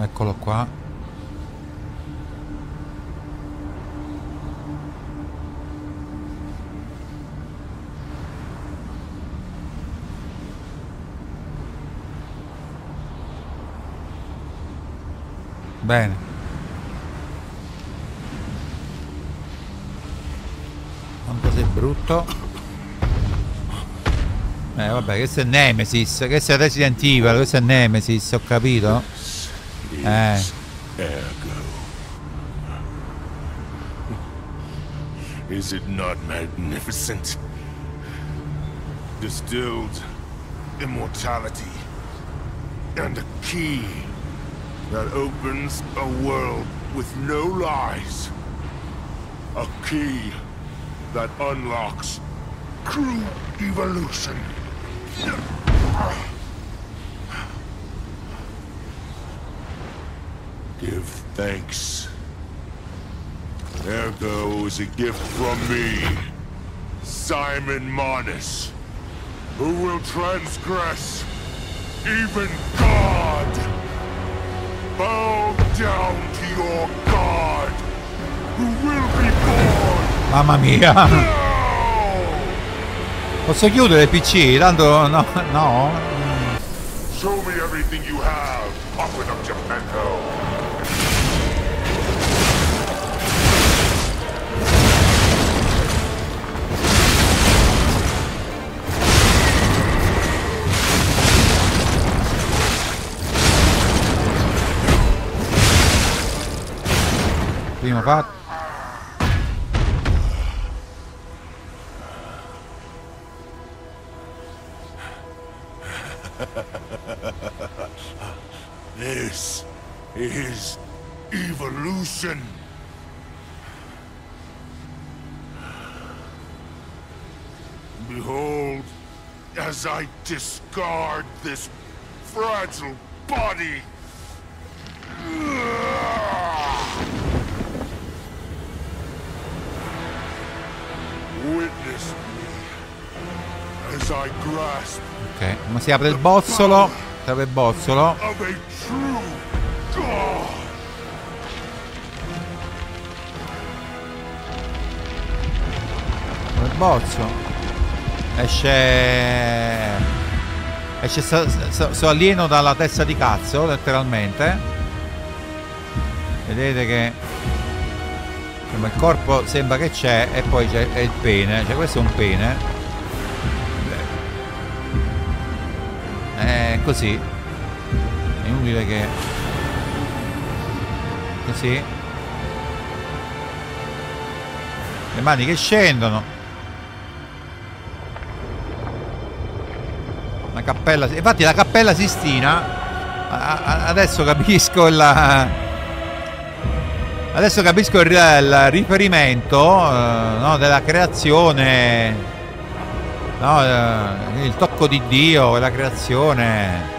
Eccolo qua. Bene. Quanto sei brutto. Vabbè, questo è Nemesis, questo è Resident Evil, questo è Nemesis, ho capito? Is it not magnificent? Distilled immortality and a key that opens a world with no lies. A key that unlocks true evolution. Give thanks. Ergo is a gift from me, Simon Manus, who will transgress even God. Bow down to your God, who will be born. Mamma mia. Posso chiudere il PC? Tanto no, no. Show me everything you have. Open up your panel. Primo fatto. This is evolution. Behold, as I discard this fragile body, witness me as I grasp. Ok, ma si apre il bozzolo, si apre il bozzolo. Il bozzo. Esce so alieno dalla testa di cazzo, letteralmente. Vedete che il corpo sembra che c'è e poi c'è il pene, cioè questo è un pene. Così è inutile che così le mani che scendono, la cappella, infatti la cappella Sistina, adesso capisco il riferimento no, della creazione. No, il tocco di Dio e la creazione.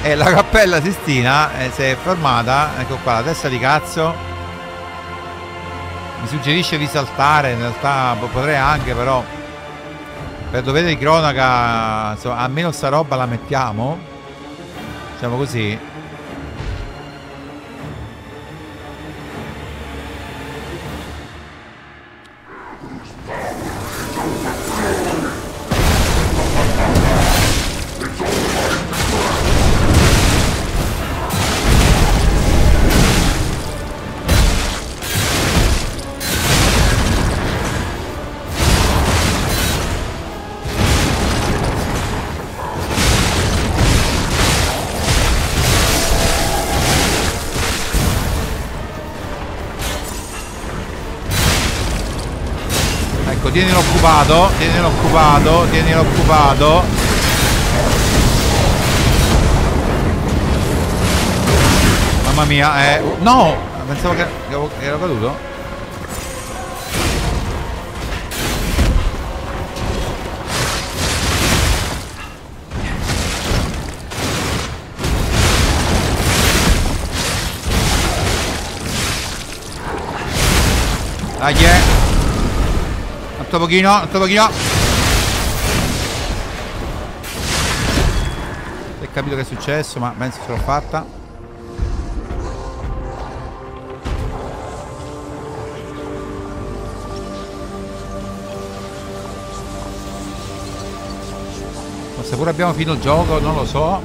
E la cappella Sistina si è fermata. Ecco qua, la testa di cazzo mi suggerisce di saltare. In realtà potrei anche, però per dovere di cronaca, insomma, almeno sta roba la mettiamo, diciamo così. Tienilo occupato, tienilo occupato, tienilo occupato. Mamma mia, no! Pensavo che ero caduto. Dai, un altro pochino. Non ho capito che è successo, ma penso che l'ho fatta. Se pure abbiamo finito il gioco, non lo so.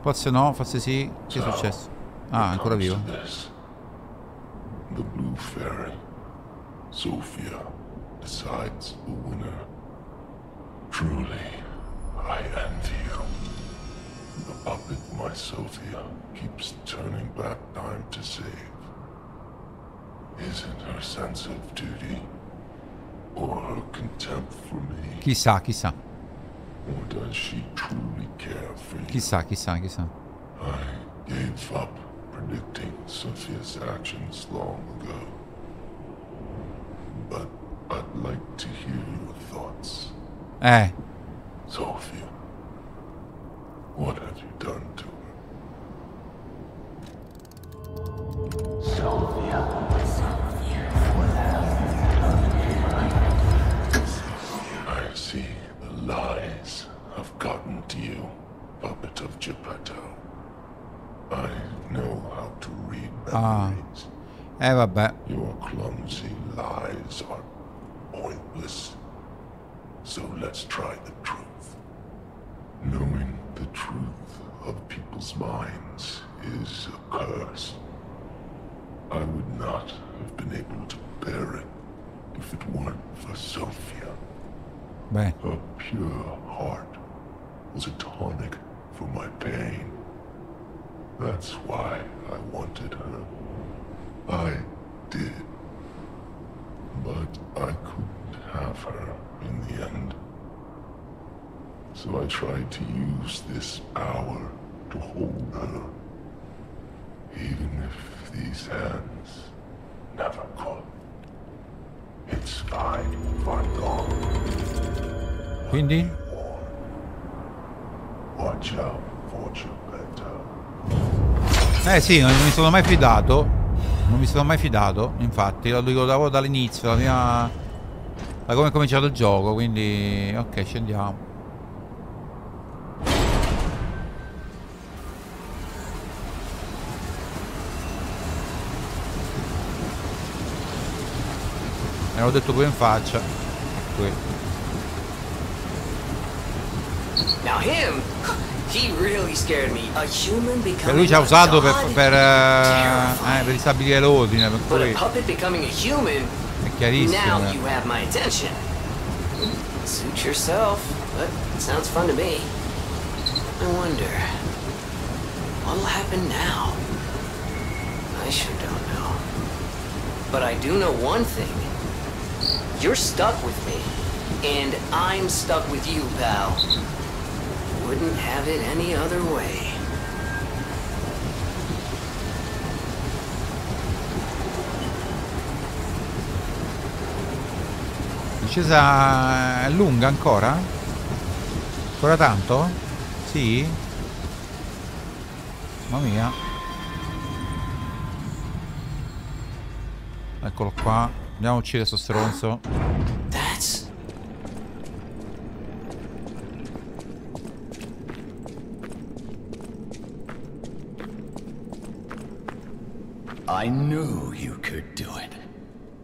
Forse no, forse sì. Che è successo? Ah, ancora vivo. The Blue Fairy, Sophia, decides the winner. Truly, I envy you. The puppet, my Sophia, keeps turning back time to save. Isn't her sense of duty, or her contempt for me? Chissà, chissà. Or does she truly care for you? Chissà, chissà, chissà. I gave up predicting Sophia's actions long ago. But I'd like to hear your thoughts. Sophia, what have you done to her? Sophia. I see the lies have gotten to you, puppet of Geppetto. I know how to read memories. Vabbè. Your clumsy lies are pointless. So let's try the truth. Knowing the truth of people's minds is a curse. I would not have been able to bear it if it weren't for Sophia. Her pure heart was a tonic for my pain. That's why I wanted her. I did. But I couldn't have her in the end. So I tried to use this hour to hold her. Even if these hands never could. It's fine if I'm gone. Quindi? Watch out for Geppetto. Sì, non mi sono mai fidato. Non mi sono mai fidato, infatti, lo ricordavo dall'inizio, da come è cominciato il gioco, quindi... Ok, scendiamo. Me l'ho detto pure in faccia. Qui. Now him! He really scared me. A human becoming lui ci ha usato per ristabilire l'ordine, per cui è chiarissimo. Now you have my attention. Suit yourself, but it sounds fun to me. I wonder what'll happen now. I sure don't know. But I do know one thing. You're stuck with me, and I'm stuck with you, pal. Wouldn't have it any other way. Discesa è lunga ancora? Ancora tanto? Sì? Mamma mia. Eccolo qua. Andiamo a uccidere sto stronzo. I knew you could do it.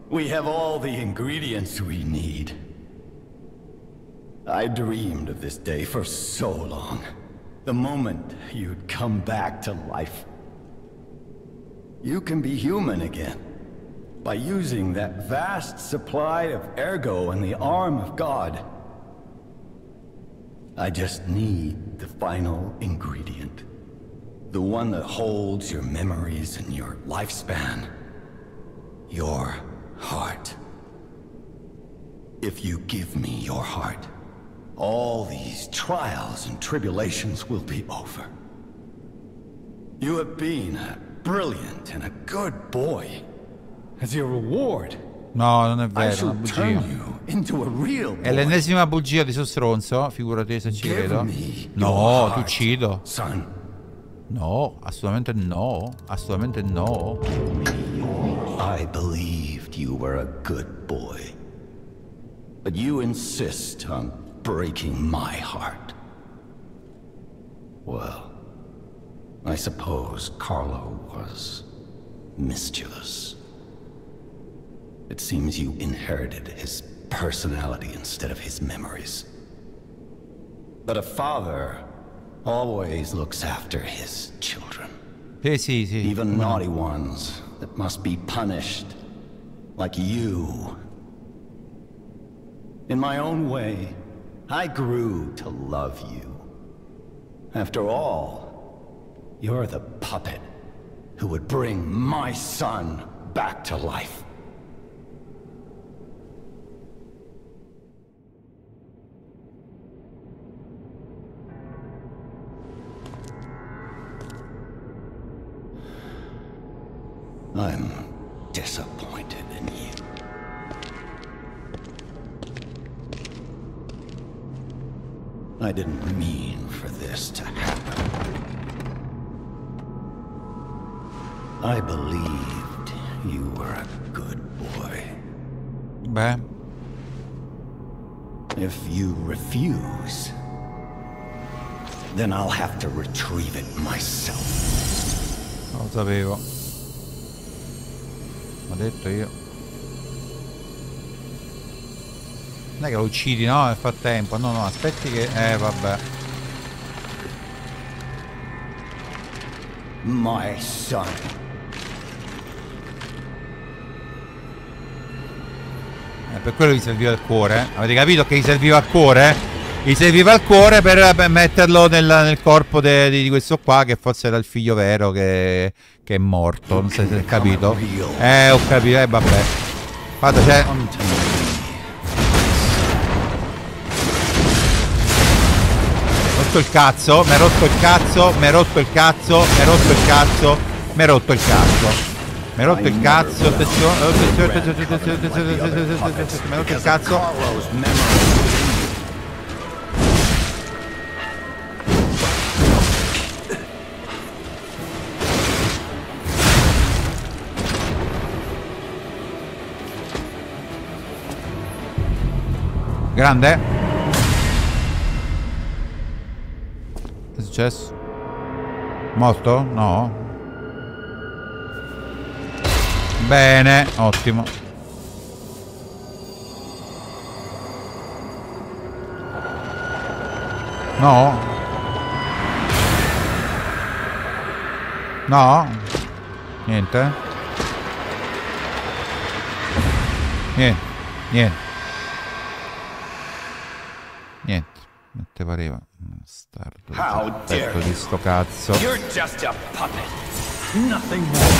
We have all the ingredients we need. I dreamed of this day for so long. The moment you'd come back to life. You can be human again. By using that vast supply of ergo and the arm of God. I just need the final ingredient. The one that holds your memories and your lifespan. Your heart. If you give me your heart, all these trials and tribulations will be over. You have been a brilliant and a good boy. As your reward, no, non è vero, I shall turn you into a real boy. È l'ennesima bugia di sto stronzo, figurati se ci credo. No, ti uccido. Son. No, assolutamente no, assolutamente no. I believed you were a good boy, but you insist on breaking my heart. Well, I suppose Carlo was mischievous. It seems you inherited his personality instead of his memories. But a father always looks after his children. Sì. Even naughty ones that must be punished, like you. In my own way, I grew to love you. After all, you're the puppet who would bring my son back to life. I'm disappointed in you. I didn't mean for this to happen. I believed you were a good boy. Beh. If you refuse, then I'll have to retrieve it myself. Lo sapevo. Ho detto io. Non è che lo uccidi, no? Nel frattempo. No, aspetti che... vabbè. My son. Per quello gli serviva il cuore. Avete capito che gli serviva il cuore? Gli serviva il cuore per metterlo nel corpo di questo qua, che forse era il figlio vero che è morto, non so se hai capito. Ho capito, vabbè. Guarda, c'è. Mi ha rotto il cazzo, attenzione. Grande. Che è successo? Morto? No. Bene, ottimo. No. No. Niente. Niente. Niente, non te pareva. Bastardo di sto cazzo. You're just a puppet. Nothing more.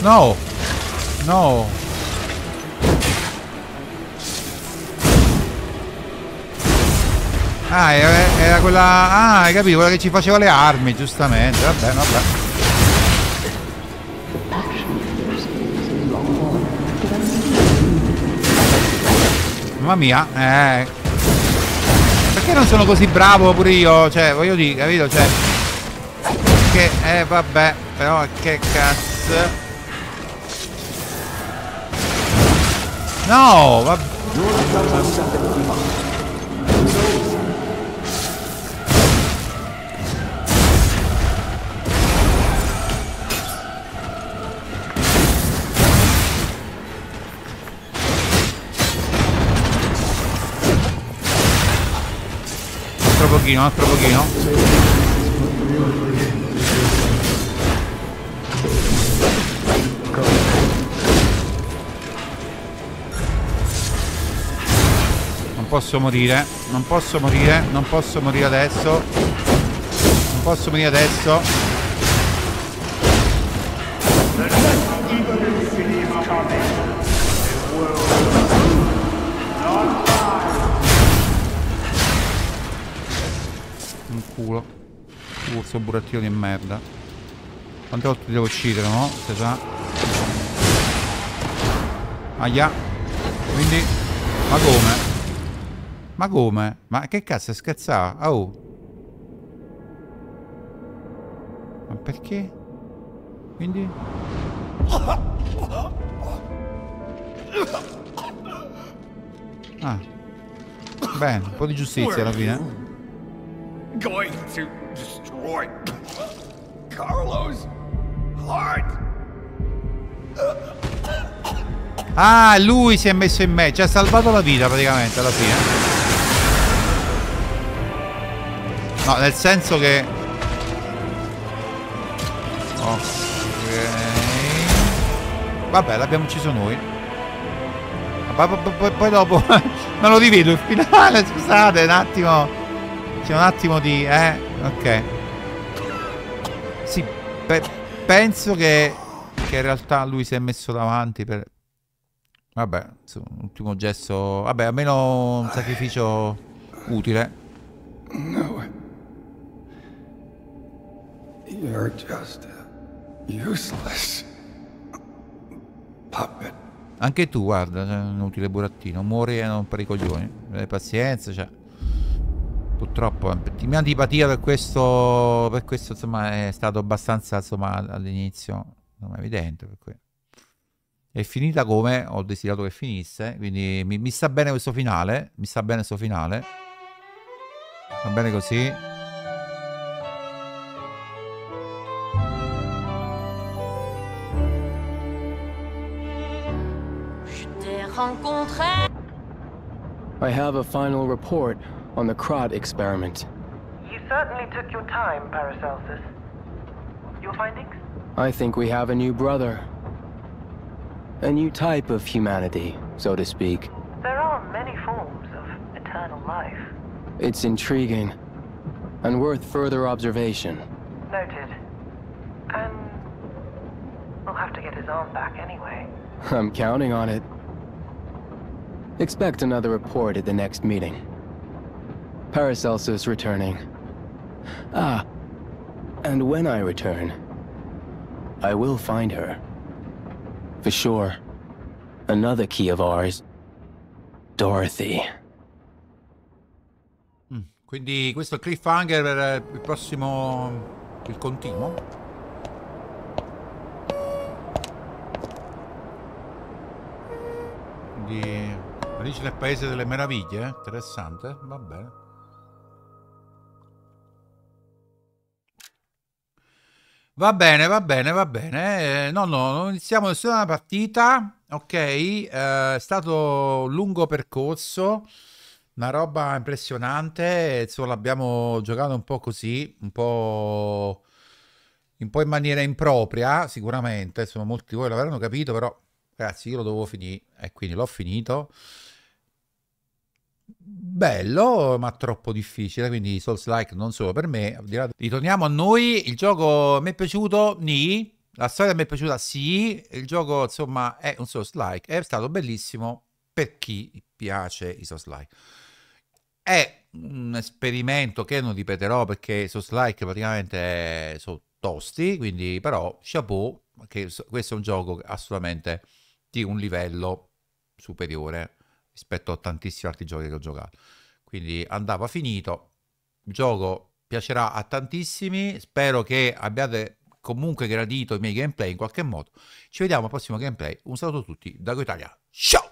No. No. Ah, era quella... Ah, hai capito, quella che ci faceva le armi, giustamente. Vabbè. Mamma mia, perché non sono così bravo pure io? Cioè, voglio dire, capito? Cioè... Che... vabbè, però che cazzo... No, vabbè. Altro pochino. Non posso morire adesso. Un culo. Questo burattino di merda. Quante volte ti devo uccidere, no? Se sa. Aia. Quindi. Ma come? Ma che cazzo, scherzava? Oh. perché? Quindi? Ah. Bene, un po' di giustizia alla fine. Going to destroy Carlo's heart. Ah, lui si è messo in me, ci ha salvato la vita praticamente alla fine. No, nel senso che... ok... vabbè, l'abbiamo ucciso noi. Poi dopo... non lo rivedo il finale, scusate, un attimo... c'è un attimo di... ok. Sì, penso che in realtà lui si è messo davanti per... vabbè, un ultimo gesto... vabbè, almeno un sacrificio utile. No. You're just useless puppet. Anche tu, guarda, è un utile burattino. Muori e non per i coglioni. Pazienza, cioè. Purtroppo mia antipatia per questo. Per questo, insomma, è stato abbastanza, insomma, all'inizio non è evidente per cui. È finita come ho desiderato che finisse. Quindi mi sta bene questo finale. Mi sta bene questo finale. Va bene così. I have a final report on the Krat experiment. You certainly took your time, Paracelsus. Your findings? I think we have a new brother. A new type of humanity, so to speak. There are many forms of eternal life. It's intriguing and worth further observation. Noted. And we'll have to get his arm back anyway. I'm counting on it. Expect another report at the next meeting. Paracelsus returning. Ah, and when I return, I will find her. For sure. Another key of ours. Dorothy. Quindi questo è il cliffhanger per il prossimo... il continuo. Quindi... Alice nel paese delle meraviglie, interessante, va bene. Va bene, va bene, va bene. No, non iniziamo nessuna partita, ok? È stato un lungo percorso, una roba impressionante, insomma l'abbiamo giocato un po' così, un po' in maniera impropria, sicuramente, insomma molti di voi l'avranno capito, però ragazzi io lo dovevo finire e quindi l'ho finito. Bello ma troppo difficile, quindi Souls Like non solo per me. Ritorniamo a noi, il gioco mi è piaciuto, nì, la storia mi è piaciuta, sì, il gioco insomma è un Souls Like, è stato bellissimo per chi piace i Souls Like. È un esperimento che non ripeterò perché i Souls Like praticamente sono tosti, quindi però chapeau, che questo è un gioco assolutamente di un livello superiore rispetto a tantissimi altri giochi che ho giocato, quindi andava finito. Il gioco piacerà a tantissimi, spero che abbiate comunque gradito i miei gameplay in qualche modo. Ci vediamo al prossimo gameplay, un saluto a tutti da GOitalia, ciao!